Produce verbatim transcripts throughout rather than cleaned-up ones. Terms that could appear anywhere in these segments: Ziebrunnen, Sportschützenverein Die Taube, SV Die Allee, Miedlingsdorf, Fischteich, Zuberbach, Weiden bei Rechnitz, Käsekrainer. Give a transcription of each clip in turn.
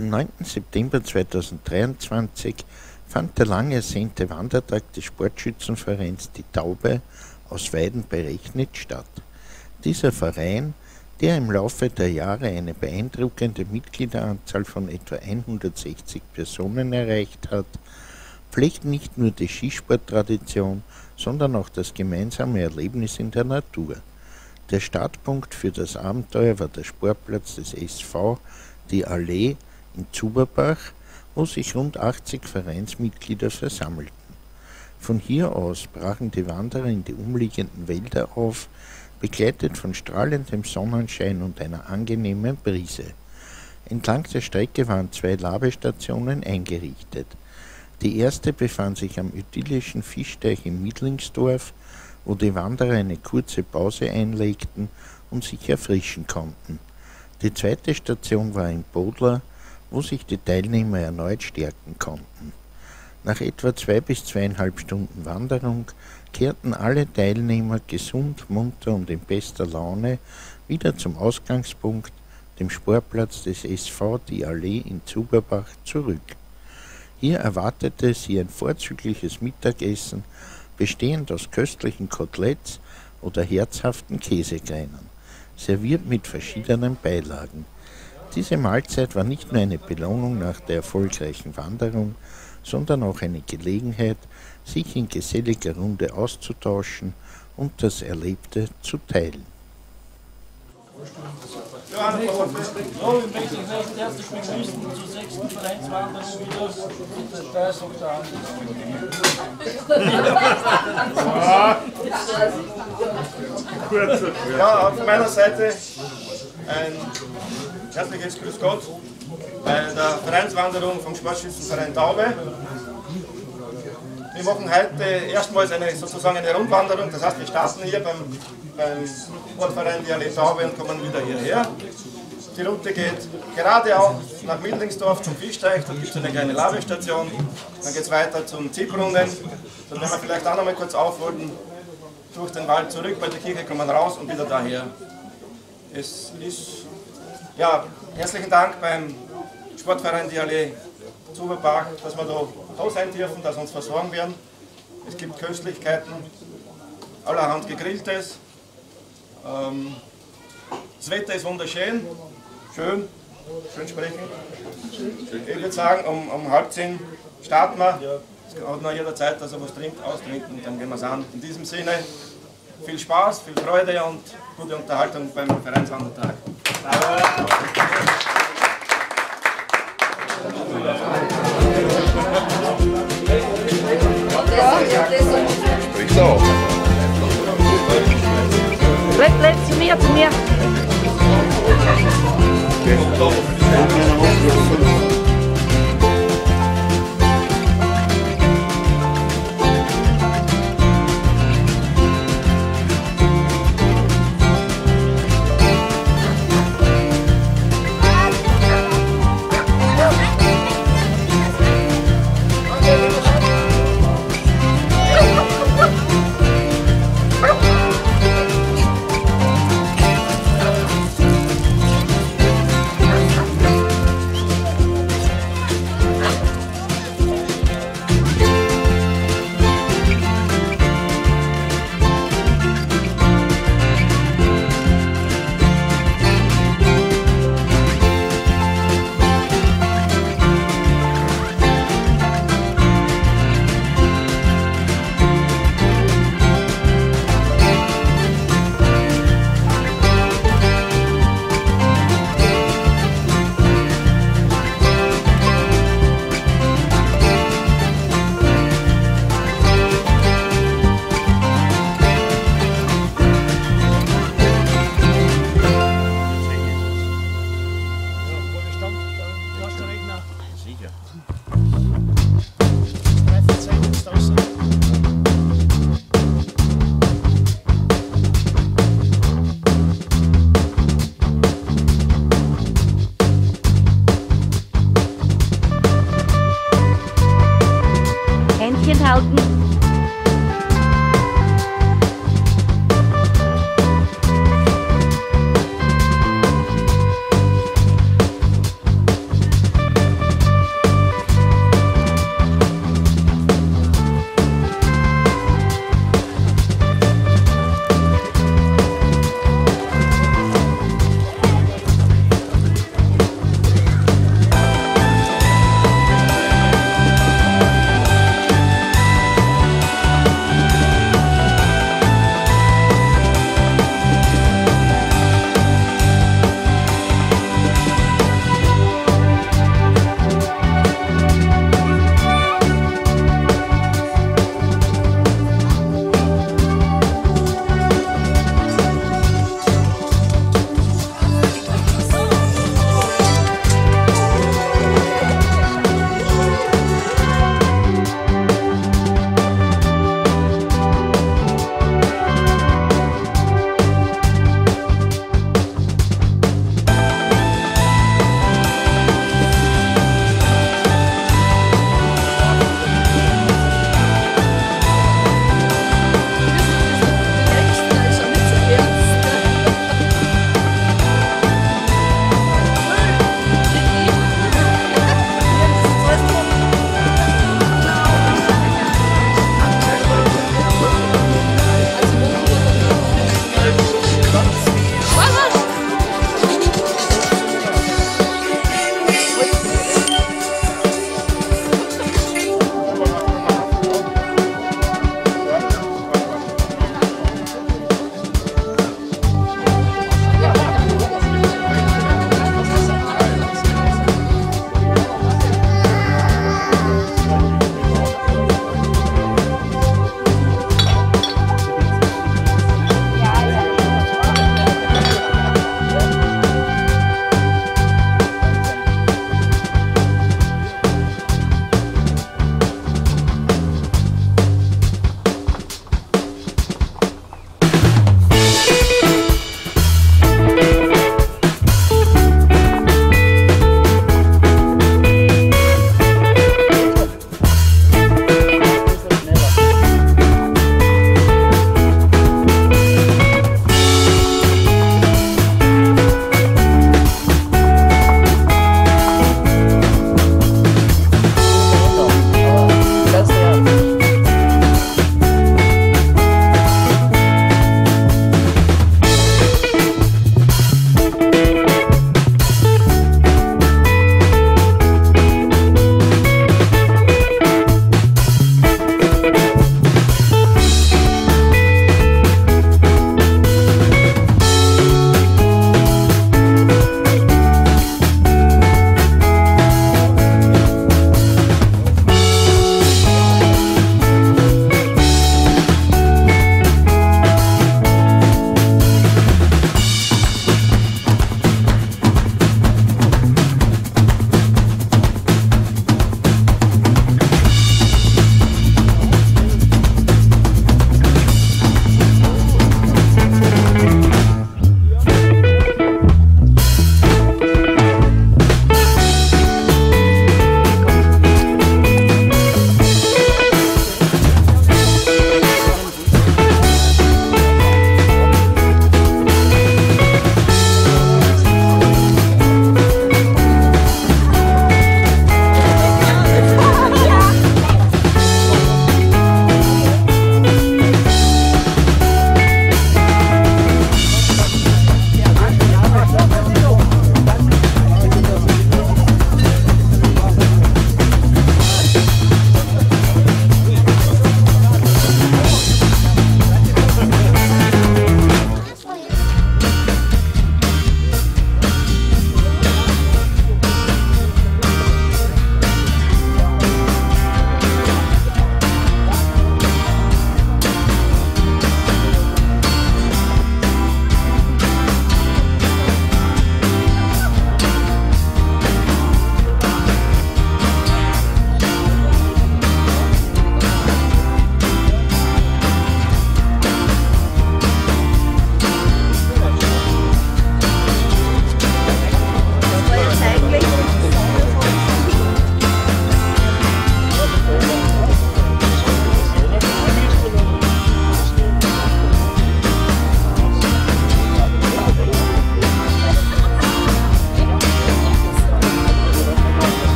Am neunten September zweitausenddreiundzwanzig fand der lang ersehnte Wandertag des Sportschützenvereins Die Taube aus Weiden bei Rechnitz statt. Dieser Verein, der im Laufe der Jahre eine beeindruckende Mitgliederanzahl von etwa hundertsechzig Personen erreicht hat, pflegt nicht nur die Skisporttradition, sondern auch das gemeinsame Erlebnis in der Natur. Der Startpunkt für das Abenteuer war der Sportplatz des S V Die Allee in Zuberbach, wo sich rund achtzig Vereinsmitglieder versammelten. Von hier aus brachen die Wanderer in die umliegenden Wälder auf, begleitet von strahlendem Sonnenschein und einer angenehmen Brise. Entlang der Strecke waren zwei Labestationen eingerichtet. Die erste befand sich am idyllischen Fischteich im Miedlingsdorf, wo die Wanderer eine kurze Pause einlegten und sich erfrischen konnten. Die zweite Station war in Bodler, wo sich die Teilnehmer erneut stärken konnten. Nach etwa zwei bis zweieinhalb Stunden Wanderung kehrten alle Teilnehmer gesund, munter und in bester Laune wieder zum Ausgangspunkt, dem Sportplatz des S V Die Allee in Zuberbach, zurück. Hier erwartete sie ein vorzügliches Mittagessen, bestehend aus köstlichen Koteletts oder herzhaften Käsekreinen, serviert mit verschiedenen Beilagen. Diese Mahlzeit war nicht nur eine Belohnung nach der erfolgreichen Wanderung, sondern auch eine Gelegenheit, sich in geselliger Runde auszutauschen und das Erlebte zu teilen. Ja, ich möchte dich recht herzlich begrüßen zur sechsten Vereinswanderung wieder mit der Speisung der Hand. Ja, auf meiner Seite ein herzliches Grüß Gott bei der Vereinswanderung vom Sportschützenverein Taube. Wir machen heute erstmals eine, sozusagen eine Rundwanderung, das heißt, wir starten hier beim, beim Sportverein Die Allee Taube und kommen wieder hierher. Die Route geht geradeaus nach Miedlingsdorf zum Fischteich, dort gibt es eine kleine Labestation, dann geht es weiter zum Ziebrunnen, dann werden wir vielleicht auch noch mal kurz aufholen, durch den Wald zurück, bei der Kirche kommen wir raus und wieder daher. Es ist, ja, herzlichen Dank beim Sportverein Die Allee Zuberbach, dass wir da, da sein dürfen, dass wir uns versorgen werden. Es gibt Köstlichkeiten, allerhand Gegrilltes. Ähm, das Wetter ist wunderschön, schön, schön sprechen. Ich würde sagen, um, um halb zehn starten wir. Es hat noch jeder Zeit, dass er was trinkt, austrinkt und dann gehen wir es an. In diesem Sinne viel Spaß, viel Freude und gute Unterhaltung beim Vereinswandertag. Let, let's see me, to me.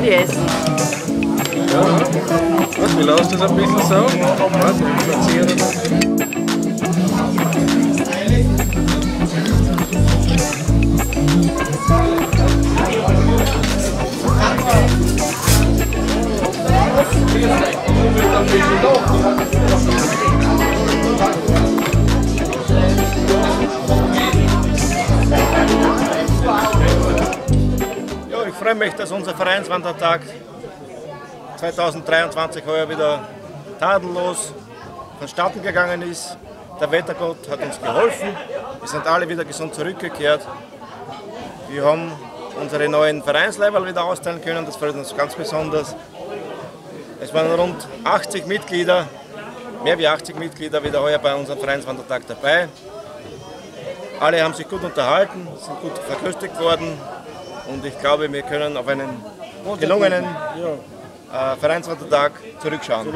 die essen. Ja, was, wir lassen das ein bisschen so. Warte, wir platzieren das. Ja, ich freue mich, dass unser Vereinswandertag zwanzig dreiundzwanzig heuer wieder tadellos vonstatten gegangen ist. Der Wettergott hat uns geholfen. Wir sind alle wieder gesund zurückgekehrt. Wir haben unsere neuen Vereinsleiberl wieder austeilen können. Das freut uns ganz besonders. Es waren rund achtzig Mitglieder, mehr wie achtzig Mitglieder wieder heuer bei unserem Vereinswandertag dabei. Alle haben sich gut unterhalten, sind gut verköstigt worden und ich glaube, wir können auf einen gelungenen äh, Vereinswandertag zurückschauen.